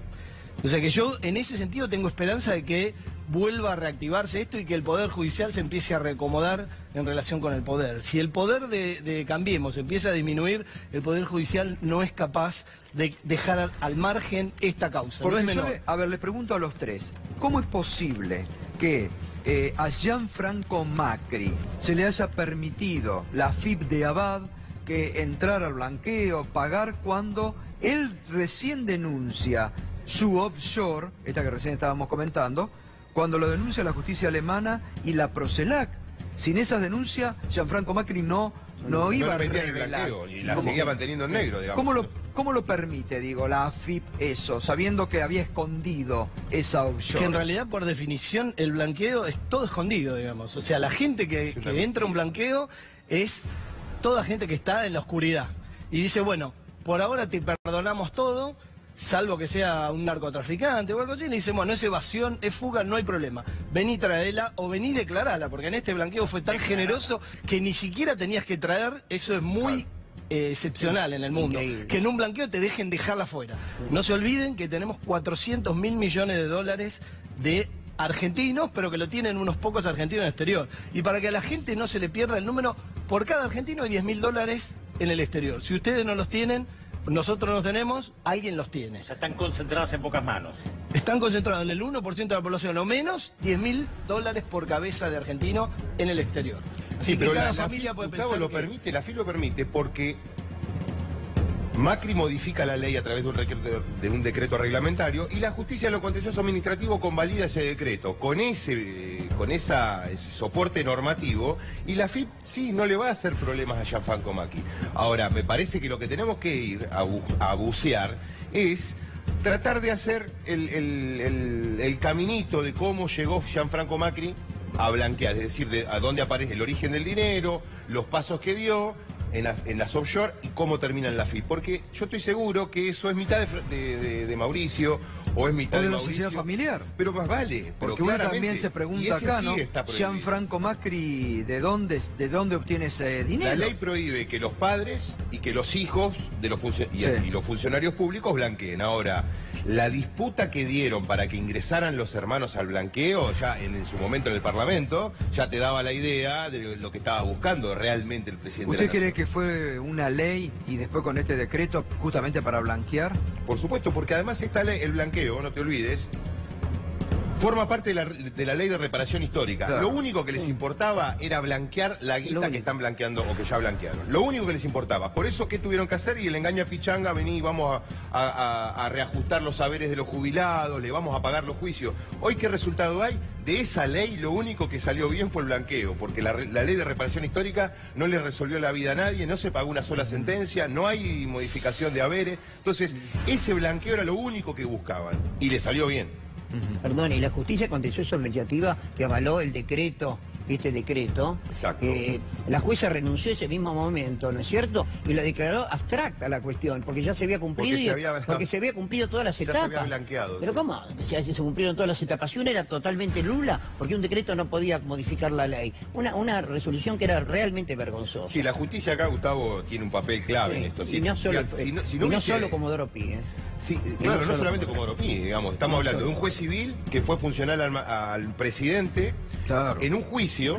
O sea que yo en ese sentido tengo esperanza de que vuelva a reactivarse esto y que el Poder Judicial se empiece a reacomodar en relación con el poder. Si el poder de Cambiemos empieza a disminuir, el Poder Judicial no es capaz de dejar al margen esta causa. No es menor. A ver, les pregunto a los tres, ¿cómo es posible que a Gianfranco Macri se le haya permitido la FIP de Abad, que entrar al blanqueo, pagar, cuando él recién denuncia su offshore, esta que recién estábamos comentando, cuando lo denuncia la justicia alemana y la Procelac? Sin esas denuncias, Gianfranco Macri no iba a revelar. Y la seguía manteniendo en negro, digamos. ¿Cómo lo permite, digo, la AFIP eso, sabiendo que había escondido esa offshore? Que en realidad, por definición, el blanqueo es todo escondido, digamos. O sea, la gente que entra a un blanqueo es toda gente que está en la oscuridad. Y dice, bueno, por ahora te perdonamos todo, salvo que sea un narcotraficante o algo así, le dicen, bueno, es evasión, es fuga, no hay problema. Vení, traela o vení, declarala, porque en este blanqueo fue tan generoso que ni siquiera tenías que traer. Eso es muy excepcional en el mundo. Increíble. Que en un blanqueo te dejen dejarla fuera. No se olviden que tenemos 400 mil millones de dólares de argentinos, pero que lo tienen unos pocos argentinos en el exterior. Y para que a la gente no se le pierda el número, por cada argentino hay $10.000 en el exterior. Si ustedes no los tienen, nosotros los tenemos, alguien los tiene. O sea, están concentrados en pocas manos. Están concentrados en el 1% de la población, o menos $10.000 por cabeza de argentino en el exterior. Así sí, pero cada familia puede pensar lo que... permite, la FIP lo permite, porque Macri modifica la ley a través de un decreto reglamentario y la justicia en lo contencioso administrativo convalida ese decreto con ese soporte normativo, y la FIP sí no le va a hacer problemas a Gianfranco Macri. Ahora, me parece que lo que tenemos que ir a bucear es tratar de hacer el caminito de cómo llegó Gianfranco Macri a blanquear, es decir, de a dónde aparece el origen del dinero, los pasos que dio en las offshore y cómo terminan la FIP. Porque yo estoy seguro que eso es mitad de Mauricio, o es mitad de la sociedad familiar. Pero más vale. Porque uno también se pregunta acá, ¿no? Gianfranco Macri, ¿de dónde obtiene ese dinero? La ley prohíbe que los padres y que los hijos de los y los funcionarios públicos blanqueen. Ahora, la disputa que dieron para que ingresaran los hermanos al blanqueo, ya en su momento en el Parlamento, ya te daba la idea de lo que estaba buscando realmente el presidente. ¿Usted cree que fue una ley y después con este decreto justamente para blanquear? Por supuesto, porque además esta ley, el blanqueo, no te olvides, forma parte de la ley de reparación histórica. Claro. Lo único que les importaba era blanquear la guita que están blanqueando o que ya blanquearon. Lo único que les importaba. Por eso, ¿qué tuvieron que hacer? Y el engaño a Pichanga, vení, vamos a reajustar los saberes de los jubilados, le vamos a pagar los juicios. Hoy, ¿qué resultado hay? De esa ley, lo único que salió bien fue el blanqueo, porque la ley de reparación histórica no le resolvió la vida a nadie, no se pagó una sola sentencia, no hay modificación de haberes. Entonces, ese blanqueo era lo único que buscaban, y le salió bien. Perdón, y la justicia contencioso administrativa que avaló el decreto, la jueza renunció ese mismo momento, ¿no es cierto? Y la declaró abstracta la cuestión, porque ya se había cumplido, porque se había cumplido todas las etapas. Se había blanqueado. Pero ¿cómo? Se cumplieron todas las etapas. Y una era totalmente nula, porque un decreto no podía modificar la ley. Una resolución que era realmente vergonzosa. Sí, la justicia acá, Gustavo, tiene un papel clave en esto. Y no solo Comodoro Pi, ¿eh? Sí, claro, no solamente como Europí, digamos, estamos hablando de un juez civil que fue funcional al presidente, claro, en un juicio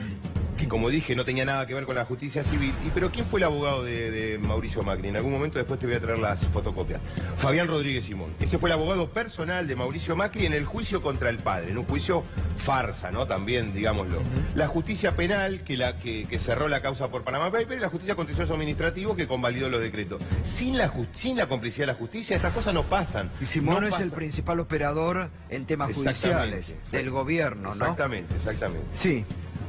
que, como dije, no tenía nada que ver con la justicia civil. Pero ¿quién fue el abogado de Mauricio Macri? En algún momento después te voy a traer las fotocopias. Fabián Rodríguez Simón. Ese fue el abogado personal de Mauricio Macri en el juicio contra el padre, en un juicio farsa, ¿no? También, digámoslo. La justicia penal, que cerró la causa por Panamá Papers, y la justicia contencioso administrativo, que convalidó los decretos. Sin la complicidad de la justicia, estas cosas no pasan. Y Simón no es el principal operador en temas judiciales del gobierno, ¿no? Exactamente. Sí.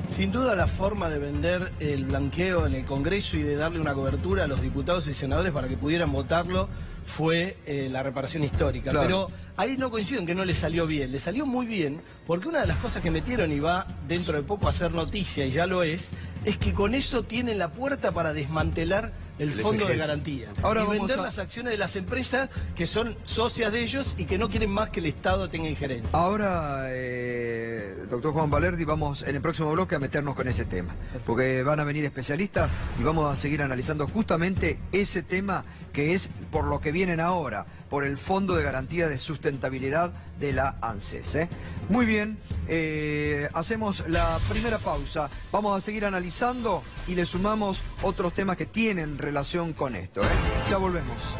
Sin duda la forma de vender el blanqueo en el Congreso y de darle una cobertura a los diputados y senadores para que pudieran votarlo fue la reparación histórica. Claro. Pero ahí no coincido en que no le salió bien. Le salió muy bien porque una de las cosas que metieron y va dentro de poco a ser noticia, y ya lo es que con eso tienen la puerta para desmantelar el fondo de garantía. Ahora y vender las acciones de las empresas que son socias de ellos y que no quieren más que el Estado tenga injerencia. Ahora, doctor Juan Valerdi, vamos en el próximo bloque a meternos con ese tema. Porque van a venir especialistas y vamos a seguir analizando justamente ese tema, que es por lo que vienen ahora, por el Fondo de Garantía de Sustentabilidad de la ANSES, ¿eh? Muy bien, hacemos la primera pausa, vamos a seguir analizando y le sumamos otros temas que tienen relación con esto, ¿eh? Ya volvemos.